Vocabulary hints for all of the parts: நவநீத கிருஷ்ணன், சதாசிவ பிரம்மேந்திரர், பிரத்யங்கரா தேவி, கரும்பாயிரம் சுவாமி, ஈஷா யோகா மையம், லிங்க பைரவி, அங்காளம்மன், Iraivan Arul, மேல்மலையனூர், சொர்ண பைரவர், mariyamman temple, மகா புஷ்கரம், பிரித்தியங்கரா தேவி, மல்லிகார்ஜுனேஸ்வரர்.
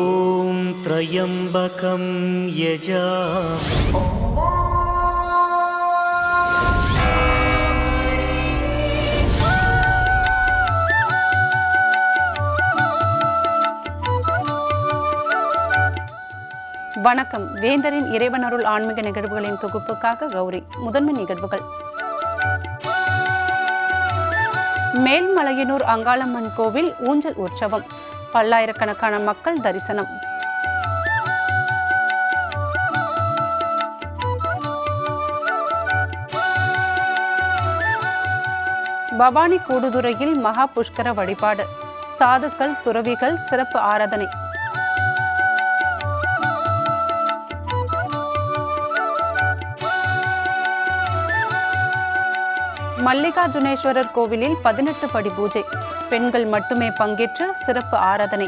ஓம் த்ரயம்பகம் யஜாமி வணக்கம். வேந்தரின் இறைவன் அருள் ஆன்மீக நிகழ்வுகளின் தொகுப்புக்காக கௌரி. முதன்மை நிகழ்வுகள். மேல்மலையனூர் அங்காளம்மன் கோவில் ஊஞ்சல் உற்சவம், பல்லாயிரக்கணக்கான மக்கள் தரிசனம். பவானி கூடுதுறையில் மகா புஷ்கர வழிபாடு, சாதுக்கள் துறவிகள் சிறப்பு ஆராதனை. மல்லிகார்ஜுனேஸ்வரர் கோவிலில் 18 படி பூஜை, பெண்கள் மட்டுமே பங்கேற்று சிறப்பு ஆராதனை.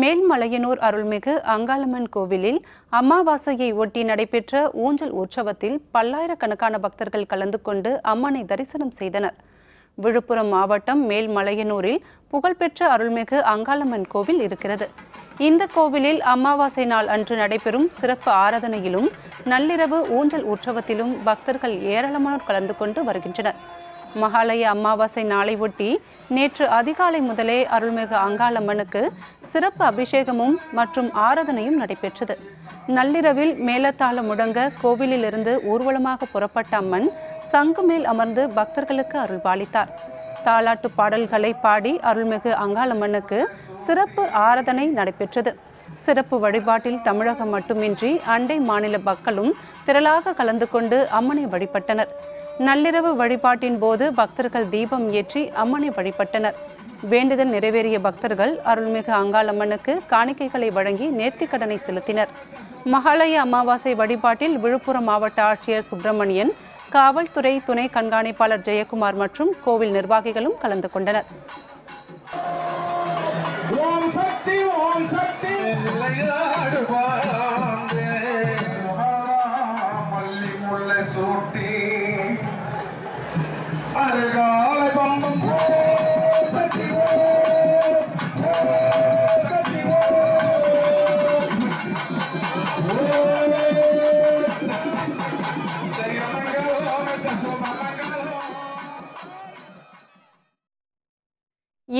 மேல்மலையனூர் அருள்மிகு அங்காளம்மன் கோவிலில் அமாவாசையை ஒட்டி நடைபெற்ற ஊஞ்சல் உற்சவத்தில் பல்லாயிரக்கணக்கான பக்தர்கள் கலந்து கொண்டு அம்மனை தரிசனம் செய்தனர். விழுப்புரம் மாவட்டம் மேல்மலையனூரில் புகழ்பெற்ற அருள்மிகு அங்காளம்மன் கோவில் இருக்கிறது. இந்த கோவிலில் அமாவாசை நாள் அன்று நடைபெறும் சிறப்பு ஆராதனையிலும் நள்ளிரவு ஊஞ்சல் உற்சவத்திலும் பக்தர்கள் ஏராளமானோர் கலந்து கொண்டு வருகின்றனர். மகாலய அமாவாசை நாளை ஒட்டி நேற்று அதிகாலை முதலே அருள்மிகு அங்காளம்மனுக்கு சிறப்பு அபிஷேகமும் மற்றும் ஆராதனையும் நடைபெற்றது. நள்ளிரவில் மேலத்தாளம் முழங்க கோவிலிலிருந்து ஊர்வலமாக புறப்பட்ட அம்மன் சங்கு மேல் அமர்ந்து பக்தர்களுக்கு அருள்பாலித்தார். தாலாட்டு பாடல்களை பாடி அருள்மிகு அங்காளம்மனுக்கு சிறப்பு ஆராதனை நடைபெற்றது. சிறப்பு வழிபாட்டில் தமிழகம் மட்டுமின்றி அண்டை மாநில மக்களும் திரளாக கலந்து கொண்டு அம்மனை வழிபட்டனர். நள்ளிரவு வழிபாட்டின் போது பக்தர்கள் தீபம் ஏற்றி அம்மனை வழிபட்டனர். வேண்டுதல் நிறைவேறிய பக்தர்கள் அருள்மிகு அங்காளம்மனுக்கு காணிக்கைகளை வழங்கி நேர்த்திக்கடனை செலுத்தினர். மகாலய அமாவாசை வழிபாட்டில் விழுப்புரம் மாவட்ட ஆட்சியர் சுப்பிரமணியன், காவல்துறை துணை கண்காணிப்பாளர் ஜெயக்குமார் மற்றும் கோவில் நிர்வாகிகளும் கலந்து கொண்டனர்.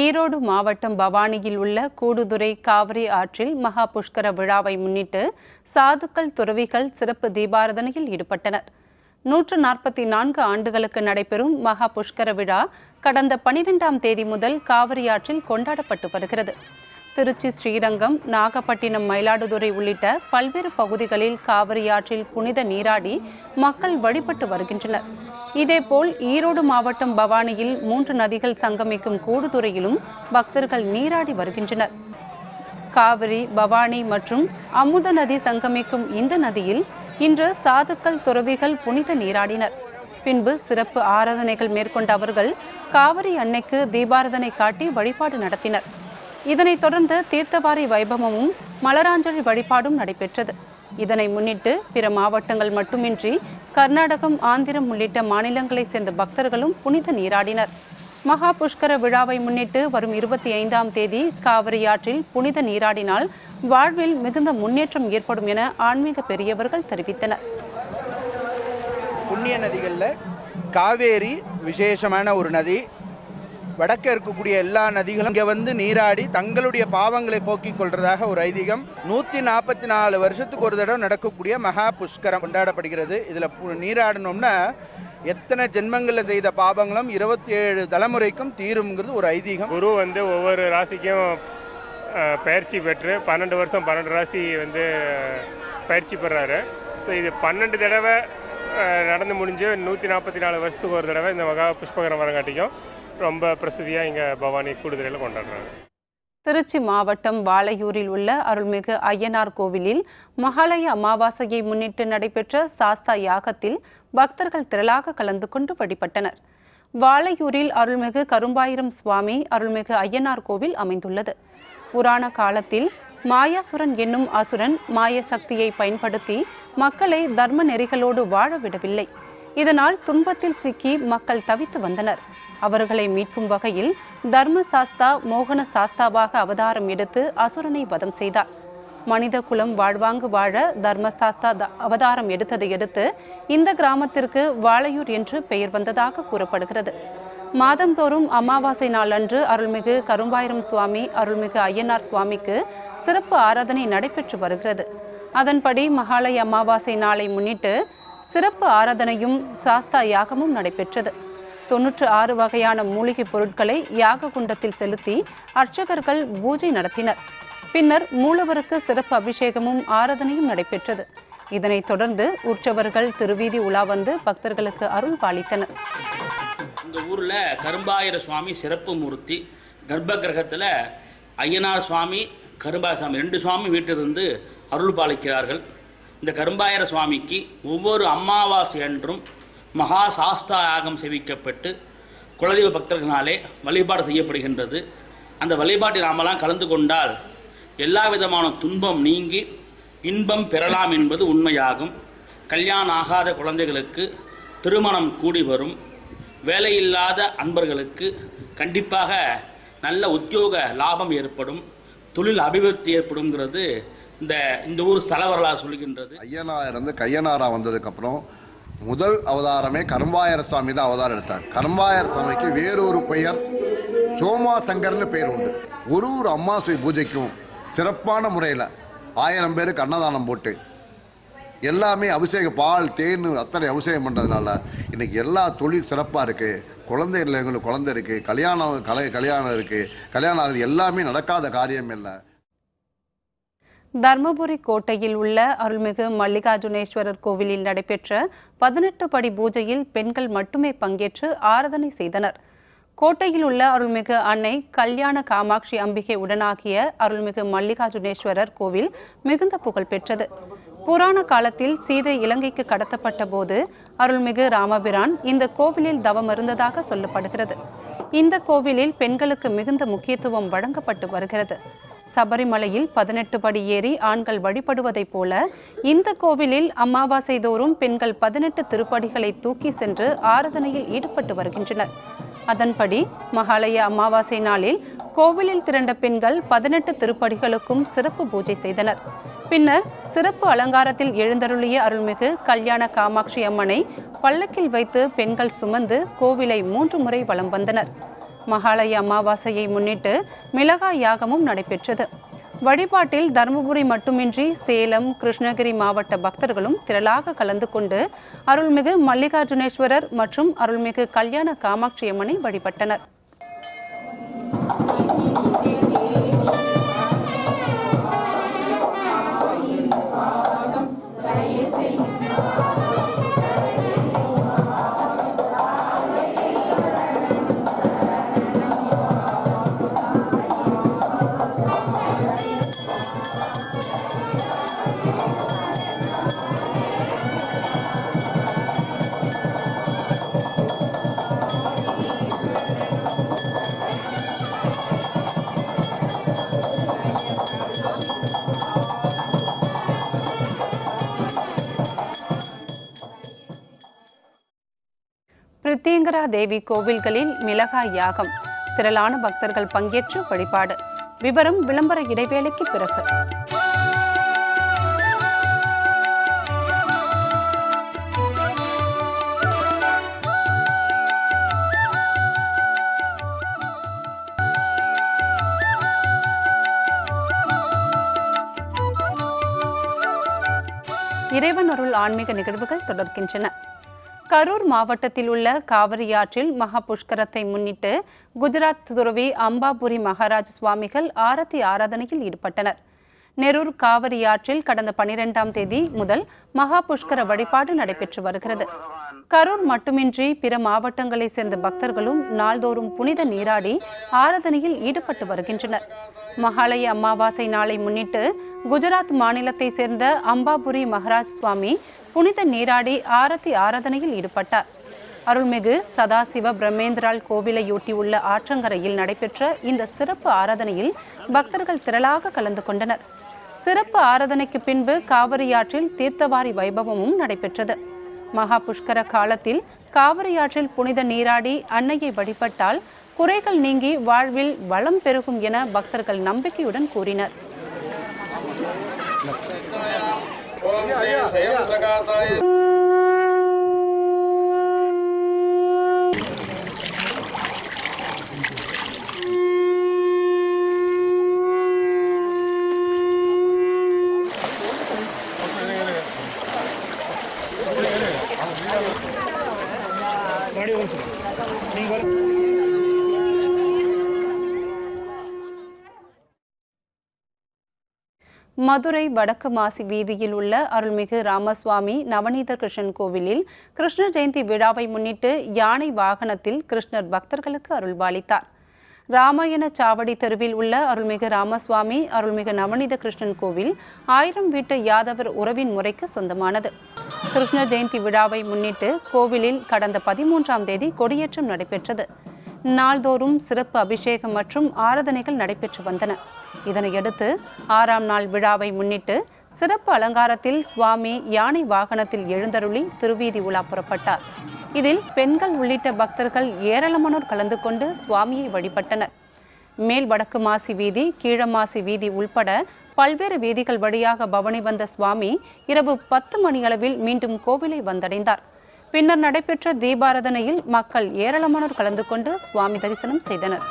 ஈரோடு மாவட்டம் பவானியில் உள்ள கூடுதுறை காவிரி ஆற்றில் மகா புஷ்கர விழாவை முன்னிட்டு சாதுக்கள் துறவிகள் சிறப்பு தீபாராதனையில் ஈடுபட்டனர். 144 ஆண்டுகளுக்கு நடைபெறும் மகா புஷ்கர விழா கடந்த 12ஆம் தேதி முதல் காவிரி ஆற்றில் கொண்டாடப்பட்டு வருகிறது. திருச்சி, ஸ்ரீரங்கம், நாகப்பட்டினம், மயிலாடுதுறை உள்ளிட்ட பல்வேறு பகுதிகளில் காவிரி ஆற்றில் புனித நீராடி மக்கள் வழிபட்டு வருகின்றனர். இதேபோல் ஈரோடு மாவட்டம் பவானியில் 3 நதிகள் சங்கமிக்கும் கூடுதுறையிலும் பக்தர்கள் நீராடி வருகின்றனர். காவிரி, பவானி மற்றும் அமுத நதி சங்கமிக்கும் இந்த நதியில் இன்று சாதுக்கள் துறவிகள் புனித நீராடினர். பின்பு சிறப்பு ஆராதனைகள் மேற்கொண்ட அவர்கள் காவிரி அன்னைக்கு தீபாராதனை காட்டி வழிபாடு நடத்தினர். இதனைத் தொடர்ந்து தீர்த்தவாரி வைபவமும் மலராஞ்சலி வழிபாடும் நடைபெற்றது. இதனை முன்னிட்டு பிற மாவட்டங்கள் மட்டுமின்றி கர்நாடகம், ஆந்திரம் உள்ளிட்ட மாநிலங்களைச் சேர்ந்த பக்தர்களும் புனித நீராடினர். மகா புஷ்கர விழாவை முன்னிட்டு வரும் 25ஆம் தேதி காவிரியாற்றில் புனித நீராடினால் வாழ்வில் மிகுந்த முன்னேற்றம் ஏற்படும் என ஆன்மீக பெரியவர்கள் தெரிவித்தனர். புண்ணிய நதிகளில் காவேரி விசேஷமான ஒரு நதி. வடக்க இருக்கக்கூடிய எல்லா நதிகளும் இங்கே வந்து நீராடி தங்களுடைய பாவங்களை போக்கிக் கொள்றதாக ஒரு ஐதீகம். 144 வருஷத்துக்கு ஒரு தடவை நடக்கக்கூடிய மகா புஷ்கரம் கொண்டாடப்படுகிறது. இதில் நீராடணும்னா எத்தனை ஜென்மங்களில் செய்த பாவங்களும் 27 தலைமுறைக்கும் தீரும்ங்கிறது ஒரு ஐதீகம். குரு வந்து ஒவ்வொரு ராசிக்கும் பயிற்சி பெற்று 12 வருஷம் 12 ராசி வந்து பயிற்சி பெறாரு. ஸோ இது 12 தடவை நடந்து முடிஞ்சு 144 வருஷத்துக்கு ஒரு தடவை இந்த மகா புஷ்கரம் வரங்காட்டிக்கும் ரொம்ப பிரசித்தியா இங்க பவானி கூடுதுறையில கொண்டாடுறாங்க. திருச்சி மாவட்டம் வாளையூரில் உள்ள அருள்மிகு ஐயனார் கோவிலில் மகாலய அமாவாசையை முன்னிட்டு நடைபெற்ற சாஸ்தா யாகத்தில் பக்தர்கள் திரளாக கலந்து கொண்டு வழிபட்டனர். வாளையூரில் அருள்மிகு கரும்பாயிரம் சுவாமி அருள்மிகு ஐயனார் கோவில் அமைந்துள்ளது. புராண காலத்தில் மாயாசுரன் என்னும் அசுரன் மாய சக்தியை பயன்படுத்தி மக்களை தர்ம நெறிகளோடு வாழவிடவில்லை. இதனால் துன்பத்தில் சிக்கி மக்கள் தவித்து வந்தனர். அவர்களை மீட்கும் வகையில் தர்ம சாஸ்தா மோகன சாஸ்தாவாக அவதாரம் எடுத்து அசுரனை வதம் செய்தார். மனித குலம் வாழ்வாங்கு வாழ தர்மசாஸ்தா அவதாரம் எடுத்ததையடுத்து இந்த கிராமத்திற்கு வாழையூர் என்று பெயர் வந்ததாக கூறப்படுகிறது. மாதந்தோறும் அமாவாசை நாளன்று அருள்மிகு கரும்பாயிரம் சுவாமி, அருள்மிகு ஐயனார் சுவாமிக்கு சிறப்பு ஆராதனை நடைபெற்று வருகிறது. அதன்படி மகாலய அமாவாசை நாளை முன்னிட்டு சிறப்பு ஆராதனையும் சாஸ்தா யாகமும் நடைபெற்றது. 96 வகையான மூலிகை பொருட்களை யாக குண்டத்தில் செலுத்தி அர்ச்சகர்கள் பூஜை நடத்தினர். பின்னர் மூலவருக்கு சிறப்பு அபிஷேகமும் ஆராதனையும் நடைபெற்றது. இதனைத் தொடர்ந்து உற்சவர்கள் திருவீதி உலா வந்து பக்தர்களுக்கு அருள் பாலித்தனர். இந்த ஊரில் கரும்பாயிர சுவாமி சிறப்பு மூர்த்தி, கர்ப்ப கிரகத்தில் ஐயனார் சுவாமி, கரும்பாயிர சுவாமி 2 சுவாமி வீட்டிலிருந்து அருள் பாலிக்கிறார்கள். இந்த கரும்பாயிர சுவாமிக்கு ஒவ்வொரு அமாவாசை அன்றும் மகா சாஸ்தா யாகம் செவிக்கப்பட்டு குலதெய்வ பக்தர்களாலே வழிபாடு செய்யப்படுகின்றது. அந்த வழிபாட்டில் நாமெல்லாம் கலந்து கொண்டால் எல்லா விதமான துன்பம் நீங்கி இன்பம் பெறலாம் என்பது உண்மையாகும். கல்யாணம் ஆகாத குழந்தைகளுக்கு திருமணம் கூடி வரும். வேலையில்லாத அன்பர்களுக்கு கண்டிப்பாக நல்ல உத்தியோக லாபம் ஏற்படும், தொழில் அபிவிருத்தி ஏற்படும்ங்கிறது இந்த ஊர் ஸ்தல வரலாறு சொல்கின்றது. ஐயனார் கையனாரா வந்ததுக்கப்புறம் முதல் அவதாரமே கரும்பாயிர சுவாமி தான் அவதாரம் எடுத்தார். கரும்பாயிர சுவாமிக்கு வேறொரு பெயர் சோமாசங்கர்னு பெயர் உண்டு. ஒரு அம்மாசை பூஜைக்கும் சிறப்பான முறையில் 1000 பேருக்கு அன்னதானம் போட்டு எல்லாமே அபிஷேக பால் தேன் அத்தனை அபிஷேகம் பண்ணுறதுனால இன்றைக்கி எல்லா தொழில் சிறப்பாக இருக்குது. குழந்தைகள் எங்களுக்கு குழந்தை இருக்குது, கல்யாணம் இருக்குது, கல்யாணம் ஆகுது, எல்லாமே நடக்காத காரியம் இல்லை. தர்மபுரி கோட்டையில் உள்ள அருள்மிகு மல்லிகார்ஜுனேஸ்வரர் கோவிலில் நடைபெற்ற 18 படி பூஜையில் பெண்கள் மட்டுமே பங்கேற்று ஆராதனை செய்தனர். கோட்டையில் உள்ள அருள்மிகு அன்னை கல்யாண காமாட்சி அம்பிகை உடனாகிய அருள்மிகு மல்லிகார்ஜுனேஸ்வரர் கோவில் மிகுந்த புகழ் பெற்றது. புராண காலத்தில் சீதை இலங்கைக்கு கடத்தப்பட்ட போது அருள்மிகு ராமபிரான் இந்த கோவிலில் தவமிருந்ததாக சொல்லப்படுகிறது. இந்த கோவிலில் பெண்களுக்கு மிகுந்த முக்கியத்துவம் வழங்கப்பட்டு வருகிறது. சபரிமலையில் 18 படி ஏறி ஆண்கள் வழிபடுவதைப் போல இந்த கோவிலில் அமாவாசை தோறும் பெண்கள் 18 திருப்படிகளை தூக்கி சென்று ஆராதனையில் ஈடுபட்டு வருகின்றனர். அதன்படி மகாலய அமாவாசை நாளில் கோவிலில் திரண்ட பெண்கள் 18 திருப்படிகளுக்கும் சிறப்பு பூஜை செய்தனர். பின்னர் சிறப்பு அலங்காரத்தில் எழுந்தருளிய அருள்மிகு கல்யாண காமாட்சி அம்மனை பல்லக்கில் வைத்து பெண்கள் சுமந்து கோவிலை 3 முறை வலம் வந்தனர். மகாலய அமாவாசையை முன்னிட்டு மிளகாய் யாகமும் நடைபெற்றது. வழிபாட்டில் தருமபுரி மட்டுமின்றி சேலம், கிருஷ்ணகிரி மாவட்ட பக்தர்களும் திரளாக கலந்து கொண்டு அருள்மிகு மல்லிகார்ஜுனேஸ்வரர் மற்றும் அருள்மிகு கல்யாண காமாட்சியம்மனை வழிபட்டனர். பிரித்தியங்கரா தேவி கோவில்களில் மிளகாய் யாகம், திரளான பக்தர்கள் பங்கேற்று வழிபாடு. விவரம் விளம்பர இடைவேளைக்கு பிறகு. இறைவன் அருள் ஆன்மீக நிகழ்வுகள் தொடர்கின்றன. கரூர் மாவட்டத்தில் உள்ள காவிரியாற்றில் மகா புஷ்கரத்தை முன்னிட்டு குஜராத் துறவி அம்பாபுரி மகாராஜ் சுவாமிகள் ஆரத்தி ஆராதனையில் ஈடுபட்டனர். நெரூர் காவிரியாற்றில் கடந்த 12ஆம் தேதி முதல் மகா புஷ்கர வழிபாடு நடைபெற்று வருகிறது. கரூர் மட்டுமின்றி பிற மாவட்டங்களைச் சேர்ந்த பக்தர்களும் நாள்தோறும் புனித நீராடி ஆராதனையில் ஈடுபட்டு வருகின்றனர். மகாலய அமாவாசை நாளை முன்னிட்டு குஜராத் மாநிலத்தை சேர்ந்த அம்பாபுரி மகாராஜ் சுவாமி புனித நீராடி ஆரத்தி ஆராதனையில் ஈடுபட்டார். அருள்மிகு சதாசிவ பிரம்மேந்திரால் கோவிலையொட்டியுள்ள ஆற்றங்கரையில் நடைபெற்ற இந்த சிறப்பு ஆராதனையில் பக்தர்கள் திரளாக கலந்து கொண்டனர். சிறப்பு ஆராதனைக்கு பின்பு காவிரியாற்றில் தீர்த்தவாரி வைபவமும் நடைபெற்றது. மகா புஷ்கர காலத்தில் காவிரியாற்றில் புனித நீராடி அன்னையை வழிபட்டால் குறைகள் நீங்கி வாழ்வில் வளம் பெருகும் என பக்தர்கள் நம்பிக்கையுடன் கூறினர். மதுரை வடக்கு மாசி வீதியில் உள்ள அருள்மிகு ராமசுவாமி நவநீத கிருஷ்ணன் கோவிலில் கிருஷ்ண ஜெயந்தி விழாவை முன்னிட்டு யானை வாகனத்தில் கிருஷ்ணர் பக்தர்களுக்கு அருள்பாலித்தார். ராமாயண சாவடி தெருவில் உள்ள அருள்மிகு ராமசுவாமி அருள்மிகு நவநீத கிருஷ்ணன் கோவில் 1000 வீட்டு யாதவர் உறவின் முறைக்கு சொந்தமானது. கிருஷ்ண ஜெயந்தி விழாவை முன்னிட்டு கோவிலில் கடந்த 13ஆம் தேதி கொடியேற்றம் நடைபெற்றது. நாள்தோறும் சிறப்பு அபிஷேகம் மற்றும் ஆராதனைகள் நடைபெற்று வந்தன. இதனையடுத்து 6ஆம் நாள் விழாவை முன்னிட்டு சிறப்பு அலங்காரத்தில் சுவாமி யானை வாகனத்தில் எழுந்தருளி திருவீதி உலா புறப்பட்டார். இதில் பெண்கள் உள்ளிட்ட பக்தர்கள் ஏராளமானோர் கலந்து கொண்டு சுவாமியை வழிபட்டனர். மேல் வடக்கு மாசி வீதி, கீழமாசி வீதி உள்பட பல்வேறு வீதிகள் வழியாக பவனி வந்த சுவாமி இரவு 10 மணியளவில் மீண்டும் கோவிலை வந்தடைந்தார். பின்னர் நடைபெற்ற தீபாராதனையில் மக்கள் ஏராளமானோர் கலந்து கொண்டு சுவாமி தரிசனம் செய்தனர்.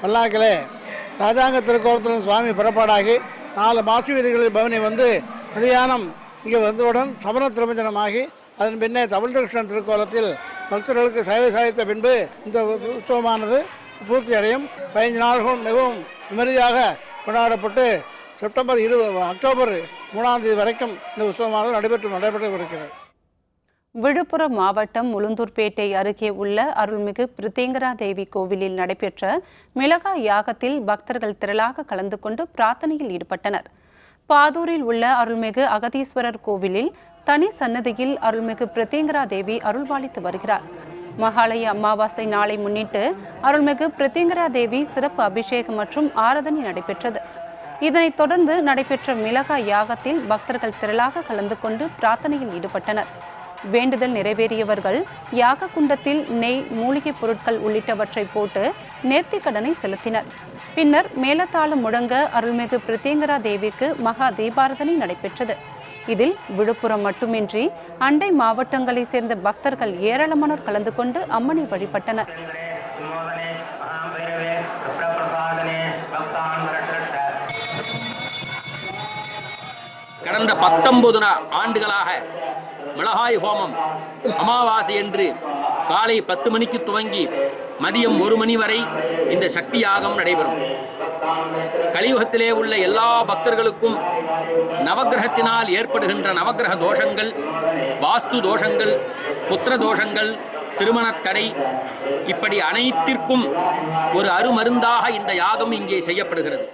மல்லாக்களே, ராஜாங்க திருக்கோலத்திலும் சுவாமி புறப்பாடாகி 4 மாசி வீதிகளில் பவனி வந்து மதியானம் இங்கே வந்தவுடன் சமண திருமஞ்சனமாகி அதன் பின்னே தமிழ் கிருஷ்ணன் திருக்கோலத்தில் பக்தர்களுக்கு சேவை சாதித்த பின்பு இந்த உற்சவமானது பூர்த்தி அடையும். 15 நாள்களும் மிகவும் விமரியாக கொண்டாடப்பட்டு அக்டோபர் 3ஆம் தேதி வரைக்கும் இந்த உற்சவமானது நடைபெற்று வருகிறது. விழுப்புரம் மாவட்டம் உளுந்தூர்பேட்டை அருகே உள்ள அருள்மிகு பிரித்திங்கரா தேவி கோவிலில் நடைபெற்ற மிளகா யாகத்தில் பக்தர்கள் திரளாக கலந்து கொண்டு பிரார்த்தனையில் ஈடுபட்டனர். பாதூரில் உள்ள அருள்மிகு அகதீஸ்வரர் கோவிலில் தனி சன்னதியில் அருள்மிகு பிரித்திங்கரா தேவி அருள்பாலித்து வருகிறார். மகாலய அமாவாசை நாளை முன்னிட்டு அருள்மிகு பிரித்திங்கரா தேவி சிறப்பு அபிஷேகம் மற்றும் ஆராதனை நடைபெற்றது. இதனைத் தொடர்ந்து நடைபெற்ற மிளகா யாகத்தில் பக்தர்கள் திரளாக கலந்து கொண்டு பிரார்த்தனையில் ஈடுபட்டனர். வேண்டுதல் நிறைவேறியவர்கள் யாக குண்டத்தில் நெய், மூலிகை பொருட்கள் உள்ளிட்டவற்றை போட்டு நேர்த்திக்கடனை செலுத்தினர். பின்னர் மேலத்தாளம் முழங்க அருள்மிகு பிரித்திங்கரா தேவிக்கு மகா தீபாராதனை நடைபெற்றது. இதில் விழுப்புரம் மட்டுமின்றி அண்டை மாவட்டங்களை சேர்ந்த பக்தர்கள் ஏராளமானோர் கலந்து கொண்டு அம்மனை வழிபட்டனர். கடந்த 19 ஆண்டுகளாக மிளகாய் ஹோமம் அமாவாசை என்று காலை 10 மணிக்கு துவங்கி மதியம் 1 மணி வரை இந்த சக்தி யாகம் நடைபெறும். கலியுகத்திலே உள்ள எல்லா பக்தர்களுக்கும் நவக்கிரகத்தினால் ஏற்படுகின்ற நவக்கிரக தோஷங்கள், வாஸ்து தோஷங்கள், புத்திர தோஷங்கள், திருமணத்தடை, இப்படி அனைத்திற்கும் ஒரு அருமருந்தாக இந்த யாகம் இங்கே செய்யப்படுகிறது.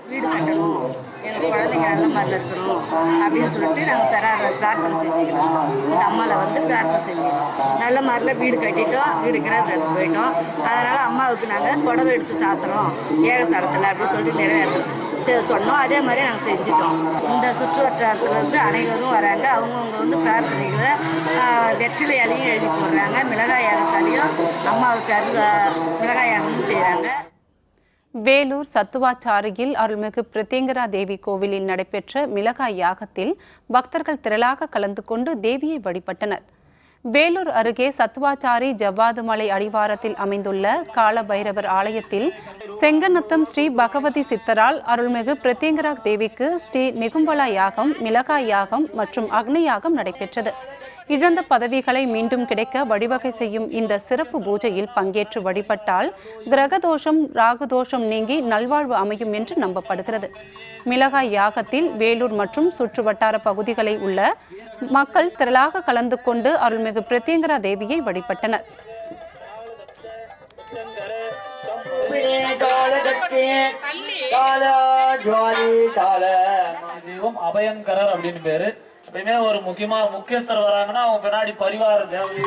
குழந்தைங்க நல்ல மாதிரி இருக்கணும் அப்படின்னு சொல்லிட்டு நாங்கள் பிரார்த்தனை செஞ்சுக்கிறோம். இந்த அம்மாவை வந்து பிரார்த்தனை செஞ்சுக்கிறோம். நல்ல மாதிரிலாம் வீடு கட்டிட்டோம், வீடு கிரகப்பிரவேச போயிட்டோம். அதனால் அம்மாவுக்கு நாங்கள் புடவை எடுத்து சாத்துறோம் ஏகசாரத்தில் அப்படின்னு சொல்லிட்டு நிறைவேற்றோம் சொன்னோம். அதே மாதிரி நாங்கள் செஞ்சிட்டோம். இந்த சுற்றுவட்டாரத்துலேருந்து அனைவரும் வராங்க. அவங்கவுங்க வந்து பிரார்த்தனைகளை வெற்றிலையாலையும் எழுதி போடுறாங்க, மிளகாயாலத்தாலையும் அம்மாவுக்கு மிளகாயாலும் செய்கிறாங்க. வேலூர் சத்துவாச்சாரியில் அருள்மிகு பிரித்திங்கரா தேவி கோவிலில் நடைபெற்ற மிளகாய் யாகத்தில் பக்தர்கள் திரளாக கலந்து கொண்டு தேவியை வழிபட்டனர். வேலூர் அருகே சத்துவாச்சாரி ஜவ்வாதுமலை அடிவாரத்தில் அமைந்துள்ள காலபைரவர் ஆலயத்தில் செங்கநத்தம் ஸ்ரீ பகவதி சித்தரால் அருள்மிகு பிரத்யங்கரா தேவிக்கு ஸ்ரீ நிகும்பலா யாகம், மிளகாய் யாகம் மற்றும் அக்னி யாகம் நடைபெற்றது. இழந்த பதவிகளை மீண்டும் கிடைக்க வழிவகை செய்யும் இந்த சிறப்பு பூஜையில் பங்கேற்று வழிபட்டால் கிரகதோஷம், ராகுதோஷம் நீங்கி நல்வாழ்வு அமையும் என்று நம்பப்படுகிறது. மிளகாய் யாகத்தில் வேலூர் மற்றும் சுற்றுவட்டார பகுதிகளை உள்ள மக்கள் திரளாக கலந்து கொண்டு அருள்மிகு பிரத்யங்கரா தேவியை வழிபட்டனர். அபயங்கரர் அப்படின்னு பேரு. எப்பயுமே ஒரு முக்கியஸ்தர் வராங்கன்னா அவங்க பின்னாடி பரிவார தேவதை.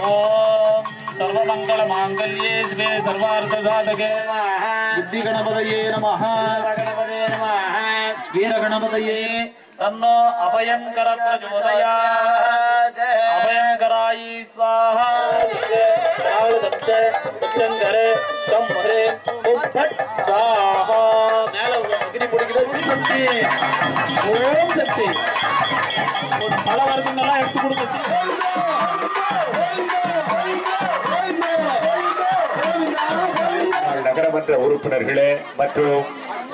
ஓம் சர்வமங்கள மாங்கல்யே ஸ்ரீ சர்வார்த்த சாதகே நமஹ, புத்தி கணபதயே நமஹ, கணபதயே நமஹ, வீர கணபதயே தன்னோ அபயங்கர பிரஜோதயாத். அபயங்கராய ஸ்வாஹா. தத்தே தங்கரே தம்பரே உப்பட் ஸ்வாஹா. மேல அக்னி பிடிக்கிறது சக்தி. ஓம் சக்தி. ஒரு பல வருடங்களா எடுத்து கொடுத்து நகரமன்ற உறுப்பினர்களே மற்றும்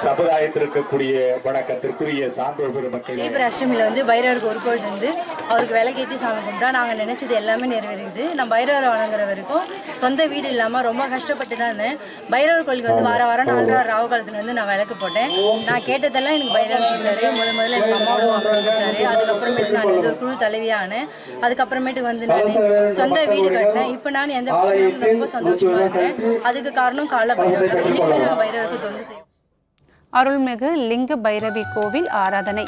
சமுதாயத்திற்கக்கூடிய வணக்கத்திற்குரிய சான்றோர் பெருமக்கள். இப்போ அஷ்டமியில் பைரவருக்கு ஒரு கோயில் இருந்து அவருக்கு விளக்கேற்றி சாமி கும்பிட்டா நாங்கள் நினைச்சது எல்லாமே நிறைவேறுது. நான் பைரவரை வணங்குற வரைக்கும் சொந்த வீடு இல்லாமல் ரொம்ப கஷ்டப்பட்டு தான் இருந்தேன். பைரவர் கோயிலுக்கு வாரம் 4 ராவு காலத்துல நான் விளக்கு போட்டேன். நான் கேட்டதெல்லாம் எனக்கு பைரவர் கொடுத்தாரு. முதல்ல எனக்கு அம்மாவோட அமைச்சு கொடுத்தாரு. அதுக்கப்புறமேட்டு நான் ஒரு குழு தலைவியானேன். அதுக்கப்புறமேட்டு நான் சொந்த வீடு கட்டினேன். இப்போ நான் எந்த பிரச்சனையும் ரொம்ப சந்தோஷமா இருக்கேன். அதுக்கு காரணம் கால பைரவர். இனிமேல் நான் பைரவருக்கு தொண்டு செய்வேன். அருள்மிகு லிங்க பைரவி கோவில் ஆராதனை,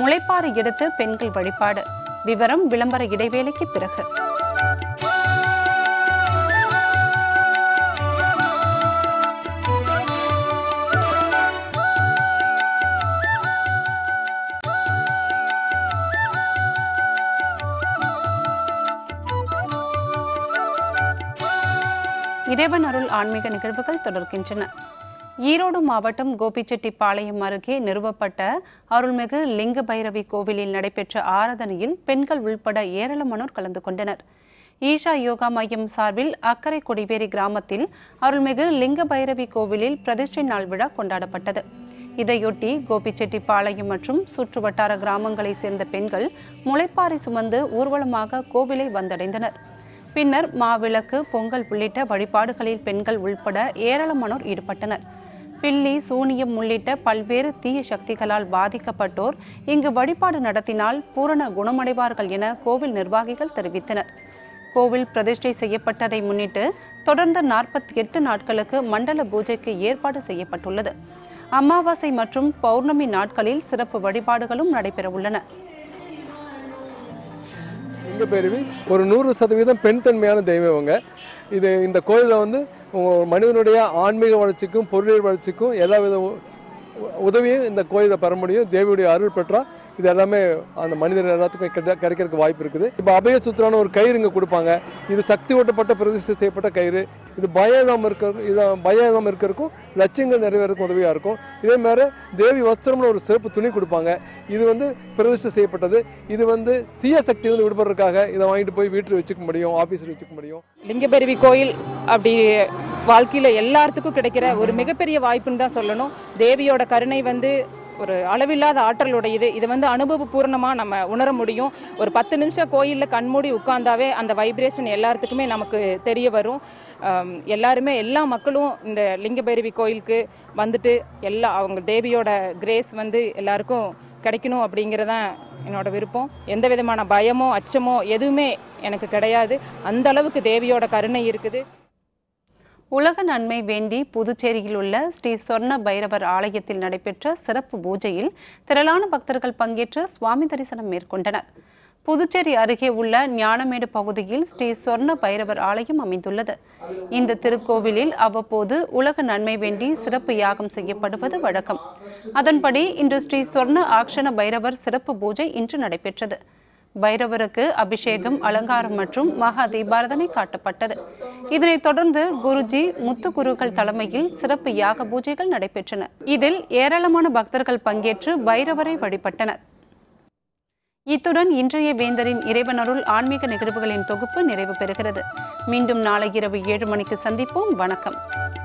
முளைப்பாறை எடுத்து பெண்கள் வழிபாடு. விவரம் விளம்பர இடைவேளைக்கு பிறகு. இறைவன் அருள் ஆன்மீக நிகழ்வுகள் தொடர்கின்றன. ஈரோடு மாவட்டம் கோபிச்செட்டிப்பாளையம் அருகே நிறுவப்பட்ட அருள்மிகு லிங்க பைரவி கோவிலில் நடைபெற்ற ஆராதனையில் பெண்கள் உள்பட ஏராளமானோர் கலந்து கொண்டனர். ஈஷா யோகா மையம் சார்பில் அக்கரை கொடிவேரி கிராமத்தில் அருள்மிகு லிங்க பைரவி கோவிலில் பிரதிஷ்டை நாள் விழா கொண்டாடப்பட்டது. இதையொட்டி கோபிச்செட்டிப்பாளையம் மற்றும் சுற்றுவட்டார கிராமங்களைச் சேர்ந்த பெண்கள் முளைப்பாறை சுமந்து ஊர்வலமாக கோவிலை வந்தடைந்தனர். பின்னர் மாவிளக்கு, பொங்கல் உள்ளிட்ட வழிபாடுகளில் பெண்கள் உள்பட ஏராளமானோர் ஈடுபட்டனர். பில்லி, சூனியம் உள்ளிட்ட பல்வேறு தீய சக்திகளால் பாதிக்கப்பட்டோர் இங்கு வழிபாடு நடத்தினால் பூரண குணமடைவார்கள் என கோவில் நிர்வாகிகள் தெரிவித்தனர். கோவில் பிரதிஷ்டை செய்யப்பட்டதை முன்னிட்டு தொடர்ந்து 48 நாட்களுக்கு மண்டல பூஜைக்கு ஏற்பாடு செய்யப்பட்டுள்ளது. அமாவாசை மற்றும் பௌர்ணமி நாட்களில் சிறப்பு வழிபாடுகளும் நடைபெறவுள்ளன. லிங்க பைரவி ஒரு 100% பெண்தன்மையான தெய்வங்க. இது இந்த கோயிலில் மனிதனுடைய ஆன்மீக வளர்ச்சிக்கும் பொருளியல் வளர்ச்சிக்கும் எல்லா வித உதவியும் இந்த கோயிலில் பெற முடியும். தேவியுடைய அருள் பெற்றால் இது எல்லாமே அந்த மனிதர்கள் எல்லாத்துக்கும் கிடைக்கிறதுக்கு வாய்ப்பு இருக்குது. இப்போ அபய சுத்திரான ஒரு கயிறு இங்கே கொடுப்பாங்க. இது சக்தி ஓட்டப்பட்ட பிரதிஷ்டை செய்யப்பட்ட கயிறு. இது பயம் இல்லாமல் இருக்கிறதுக்கும் லட்சியங்கள் நிறைவேறதுக்கும் உதவியாக இருக்கும். இதே மாதிரி தேவி வஸ்திரம்னு ஒரு சிறப்பு துணி கொடுப்பாங்க. இது பிரதிஷ்டை செய்யப்பட்டது. இது தீய சக்திகள் விடுபடுறதுக்காக இதை வாங்கிட்டு போய் வீட்டில் வச்சுக்க முடியும், ஆஃபீஸில் வச்சுக்க முடியும். லிங்க பைரவி கோயில் அப்படி வாழ்க்கையில் எல்லாத்துக்கும் கிடைக்கிற ஒரு மிகப்பெரிய வாய்ப்புன்னு தான் சொல்லணும். தேவியோட கருணை ஒரு அளவில்லாத ஆற்றலுடையது. இது அனுபவபூர்ணமாக நம்ம உணர முடியும். ஒரு 10 நிமிஷம் கோயிலில் கண்மூடி உட்கார்ந்தாவே அந்த வைப்ரேஷன் எல்லாத்துக்குமே நமக்கு தெரிய வரும். எல்லா மக்களும் இந்த லிங்க பைரவி கோயிலுக்கு வந்துட்டு அவங்க தேவியோட கிரேஸ் எல்லாருக்கும் கிடைக்கணும் அப்படிங்கிறதான் என்னோட விருப்பம். எந்த விதமான பயமோ அச்சமோ எதுவுமே எனக்கு கிடையாது. அந்த அளவுக்கு தேவியோட கருணை இருக்குது. உலக நன்மை வேண்டி புதுச்சேரியில் உள்ள ஸ்ரீ சொர்ண பைரவர் ஆலயத்தில் நடைபெற்ற சிறப்பு பூஜையில் திரளான பக்தர்கள் பங்கேற்று சுவாமி தரிசனம் மேற்கொண்டனர். புதுச்சேரி அருகே உள்ள ஞானமேடு பகுதியில் ஸ்ரீ சொர்ண பைரவர் ஆலயம் அமைந்துள்ளது. இந்த திருக்கோவிலில் அவ்வப்போது உலக நன்மை வேண்டி சிறப்பு யாகம் செய்யப்படுவது வழக்கம். அதன்படி இன்று ஸ்ரீ சொர்ண ஆக்ஷண பைரவர் சிறப்பு பூஜை இன்று நடைபெற்றது. பைரவருக்கு அபிஷேகம், அலங்காரம் மற்றும் மகா தீபாரதனை காட்டப்பட்டது. இதனைத் தொடர்ந்து குருஜி முத்து குருக்கள் தலைமையில் சிறப்பு யாக பூஜைகள் நடைபெற்றன. இதில் ஏராளமான பக்தர்கள் பங்கேற்று பைரவரை வழிபட்டனர். இத்துடன் இன்றைய வேந்தரின் இறைவன் அருள் ஆன்மீக நிகழ்வுகளின் தொகுப்பு நிறைவு பெறுகிறது. மீண்டும் நாளை இரவு 7 மணிக்கு சந்திப்போம். வணக்கம்.